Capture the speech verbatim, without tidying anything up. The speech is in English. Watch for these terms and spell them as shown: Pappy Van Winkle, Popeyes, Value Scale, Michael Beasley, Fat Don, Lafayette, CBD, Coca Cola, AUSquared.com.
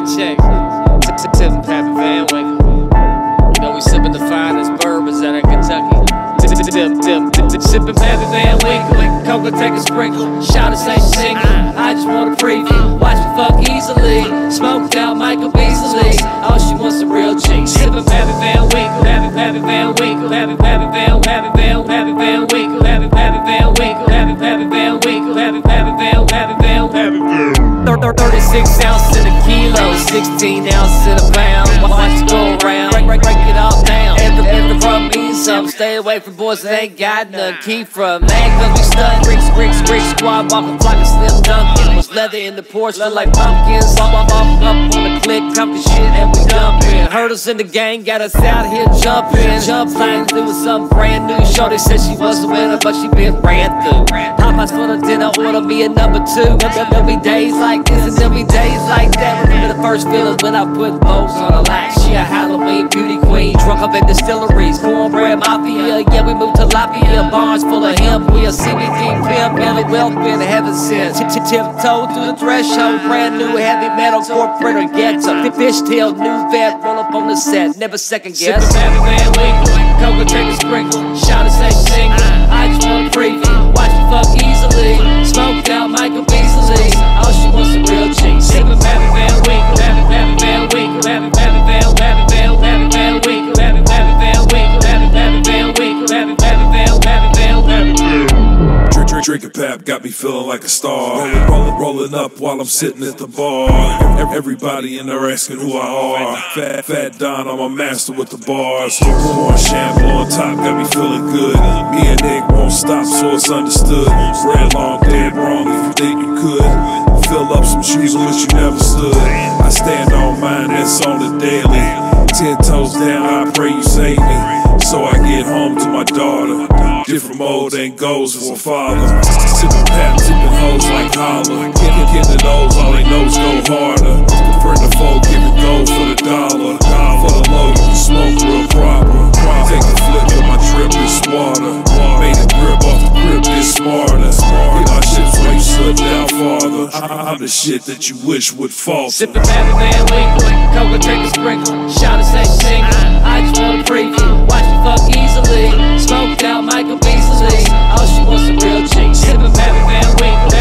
mic check. Sippin' Pappy Van Winkle. You know we sippin' the finest bourbons out of Kentucky. Sippin' Pappy Van Winkle. Coca take a sprinkle. Shotters ain't single. I just want a preview. Watch me fuck easily. Smoked out Michael Beasley. All she wants a real G. Sippin' Pappy Van Winkle. Pappy Pappy Van Winkle. Pappy Pappy Van Pappy Van Pappy Van Winkle. Pappy Pappy Van Winkle. Pappy Pappy Van Winkle. Pappy Pappy Van Pappy Van Pappy Van. thirty-six ounces in a kilo, sixteen ounces in a pound. Watch it go around, break, break, break it all down. Every, every rub means something. Stay away from boys that ain't got nothing. Keep from man, cause we stunned. Bricks, bricks, bricks, squad, walk a flock of slim Duncan. Was leather in the porch, look like pumpkins. Bump, bump, bump, bump on the click, come to shit and we dumpin'. Hurdles in the gang got us out here jumpin'. Jump lines, it was something brand new. Shorty said she was a winner, but she been ran through. Popeyes for the dinner, order me a number two. There'll be days like this and there'll be days like that. Remember the first feelings when I put bows on her lash. She a Halloween beauty queen, drunk up at distilleries. Cornbread mafia, yeah we moved to Lafayette. Barns full of hemp, we a C B D pimp. Belly well been heaven since. Tiptoe through the threshold, brand new heavy metal corporate or ghetto. Fishtail, new vet, roll up on the set, never second guess. Sippin' Pappy Van Winkle, Coca take a sprinkle. Shout it, say sing, I just want a preview. Watch me fuck easily, smoked out Michael Beasley. All she wants a real cheek. Sippin' Pappy Van Winkle, Pappy Pappy Van Winkle, Pappy Pappy Van Pappy Van Pappy Van Winkle, Pappy Pappy Van Winkle, Pappy Pappy Van Winkle, Pappy Pappy Van Pappy Van Pappy Van. Drink, drink, drinkin' Pap got me feelin' like a star. Rollin', rollin', rollin' up while I'm sittin' at the bar. Everybody in there askin' who I are. Fat, Fat Don, I'm a master with the bars. Pourin' shampoo on top got me feelin' good. Me and Nick won't stop, so it's understood. Spread long, dead wrong if you think you could. Fill up some shoes on which you never stood. I stand on mine, that's on the daily. Ten toes down, I pray you save me. So I get home to my daughter. Different mode ain't goals for a father. Tippin' pap, tippin' hoes like holler. Kickin' get the nose, all they know is go harder. Friend the foe, give it gold for the dollar. For the low, you can smoke real proper. Take a flip with my drip, it's water. Made a grip off the grip, it's smarter. Get my shit where you slip down farther. I'm the shit that you wish would fall. Sippin' Pappy Van Winkle, Coca take a sprinkle. Shout it, say sing, I just want a preview. Watch me fuck easily, smoked out Michael Beasley. All she wants a real cheek. Sippin' Pappy Van Winkle.